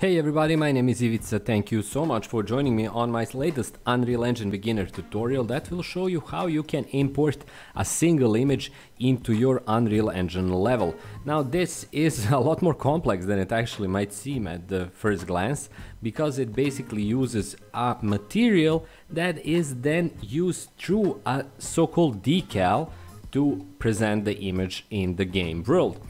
Hey everybody, my name is Ivica. Thank you so much for joining me on my latest Unreal Engine beginner tutorial that will show you how you can import a single image into your Unreal Engine level. Now this is a lot more complex than it actually might seem at the first glance, because it basically uses a material that is then used through a so-called decal to present the image in the game world.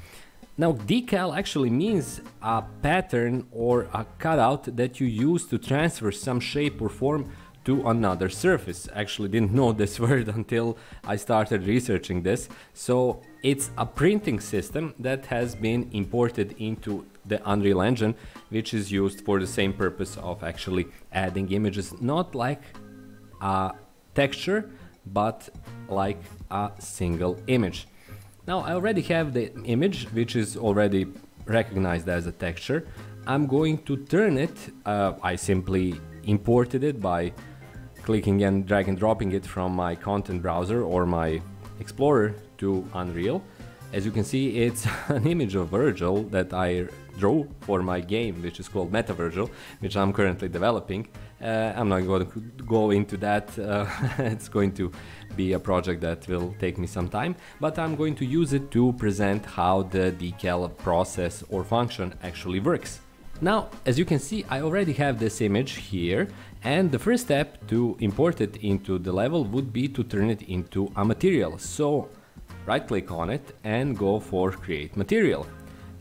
Now, decal actually means a pattern or a cutout that you use to transfer some shape or form to another surface. Actually, didn't know this word until I started researching this. So it's a printing system that has been imported into the Unreal Engine, which is used for the same purpose of actually adding images, not like a texture, but like a single image. Now I already have the image, which is already recognized as a texture. I'm going to turn it, I simply imported it by clicking and drag and dropping it from my content browser or my explorer to Unreal. As you can see, it's an image of Virgil that I drew for my game, which is called MetaVirgil, which I'm currently developing. I'm not going to go into that, it's going to be a project that will take me some time, but I'm going to use it to present how the decal process or function actually works. Now, as you can see, I already have this image here, and the first step to import it into the level would be to turn it into a material. So right click on it and go for create material,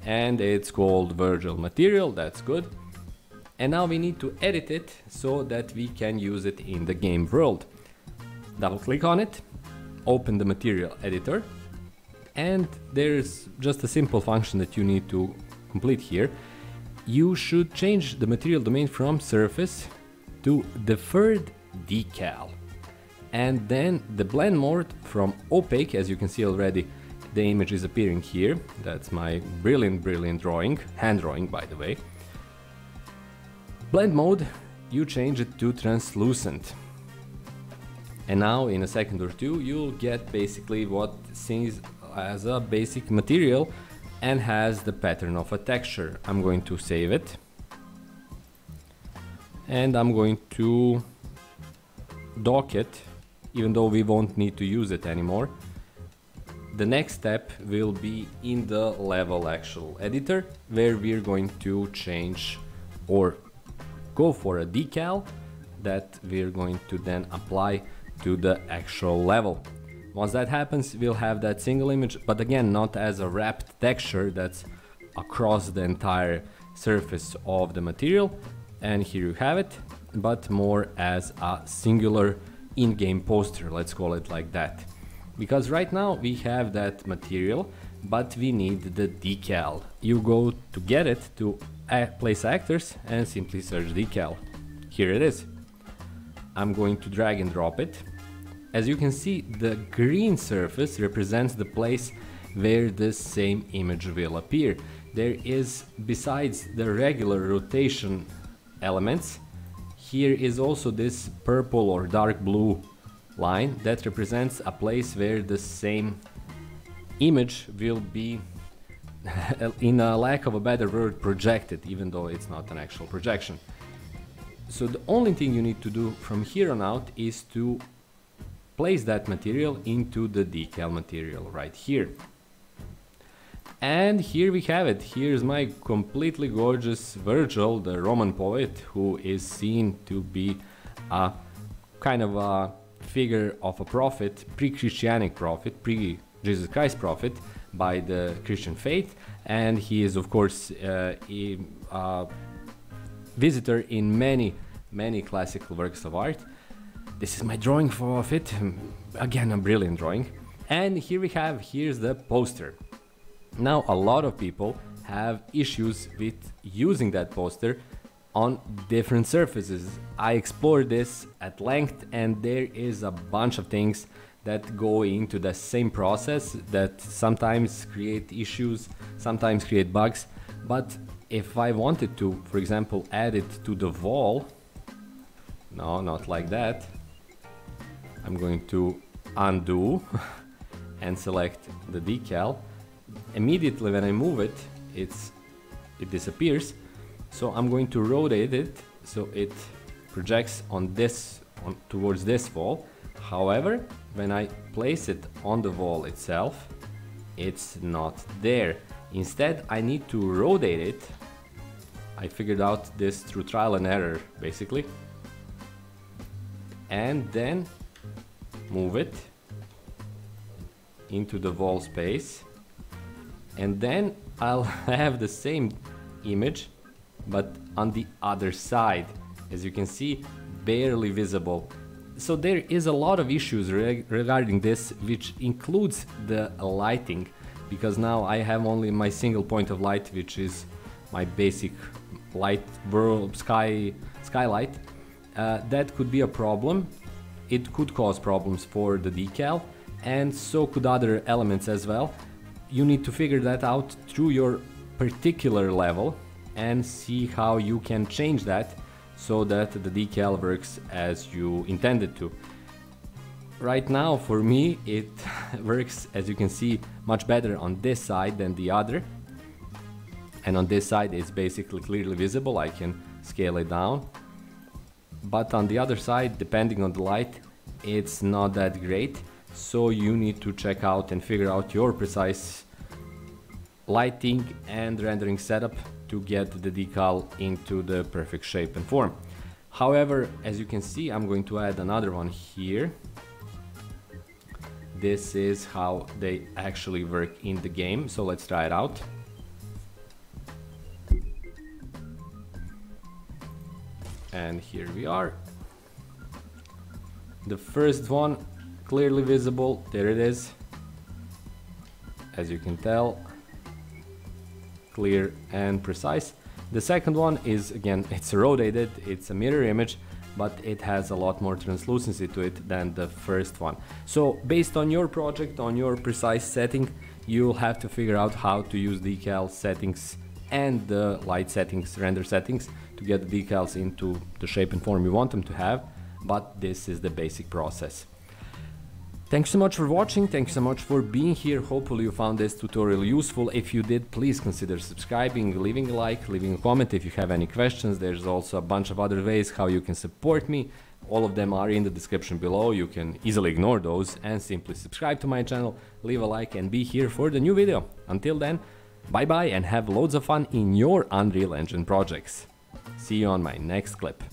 and it's called Virgil material. That's good. And now we need to edit it so that we can use it in the game world. Double click on it, open the material editor, and there's just a simple function that you need to complete here. You should change the material domain from surface to deferred decal, and then the blend mode from opaque. As you can see already, the image is appearing here. That's my brilliant drawing, hand drawing by the way. Blend mode, you change it to translucent, and now in a second or two you'll get basically what seems as a basic material and has the pattern of a texture. I'm going to save it, and I'm going to dock it, even though we won't need to use it anymore. The next step will be in the level actual editor, where we're going to change or go for a decal that we're going to then apply to the actual level. Once that happens, we'll have that single image, but again, not as a wrapped texture that's across the entire surface of the material. And here you have it, but more as a singular in-game poster, let's call it like that. Because right now we have that material, but we need the decal. You go to get it to place actors and simply search decal. Here it is. I'm going to drag and drop it. As you can see, the green surface represents the place where this same image will appear. There is, besides the regular rotation elements, here is also this purple or dark blue line that represents a place where the same image will be, in a lack of a better word, projected, even though it's not an actual projection. So the only thing you need to do from here on out is to place that material into the decal material right here. And here we have it. Here's my completely gorgeous Virgil, the Roman poet, who is seen to be a kind of a figure of a prophet, pre-Christianic prophet, pre-Jesus Christ prophet by the Christian faith. And he is of course a visitor in many classical works of art. This is my drawing of it, again a brilliant drawing. And here we have, here's the poster. Now a lot of people have issues with using that poster on different surfaces. I explored this at length, and there is a bunch of things that go into the same process that sometimes create issues, sometimes create bugs. But if I wanted to, for example, add it to the wall, no, not like that. I'm going to undo and select the decal. Immediately when I move it, it disappears. So I'm going to rotate it so it projects on this, towards this wall. However, when I place it on the wall itself, it's not there. Instead, I need to rotate it. I figured out this through trial and error, basically. And then move it into the wall space. And then I'll have the same image, but on the other side, as you can see, barely visible. So there is a lot of issues regarding this, which includes the lighting, because now I have only my single point of light, which is my basic light world skylight. That could be a problem. It could cause problems for the decal, and so could other elements as well. You need to figure that out through your particular level and see how you can change that so that the decal works as you intended to. Right now, for me, it works, as you can see, much better on this side than the other. And on this side, it's basically clearly visible. I can scale it down. But on the other side, depending on the light, it's not that great. So you need to check out and figure out your precise lighting and rendering setup to get the decal into the perfect shape and form. However, as you can see, I'm going to add another one here. This is how they actually work in the game, so let's try it out. And here we are. The first one, clearly visible, there it is. As you can tell, clear and precise. The second one is, again, it's rotated, it's a mirror image, but it has a lot more translucency to it than the first one. So based on your project, on your precise setting, you'll have to figure out how to use decal settings and the light settings, render settings, to get the decals into the shape and form you want them to have, but this is the basic process. Thanks so much for watching, thanks so much for being here. Hopefully you found this tutorial useful. If you did, please consider subscribing, leaving a like, leaving a comment if you have any questions. There's also a bunch of other ways how you can support me. All of them are in the description below. You can easily ignore those and simply subscribe to my channel, leave a like and be here for the new video. Until then, bye bye and have loads of fun in your Unreal Engine projects. See you on my next clip.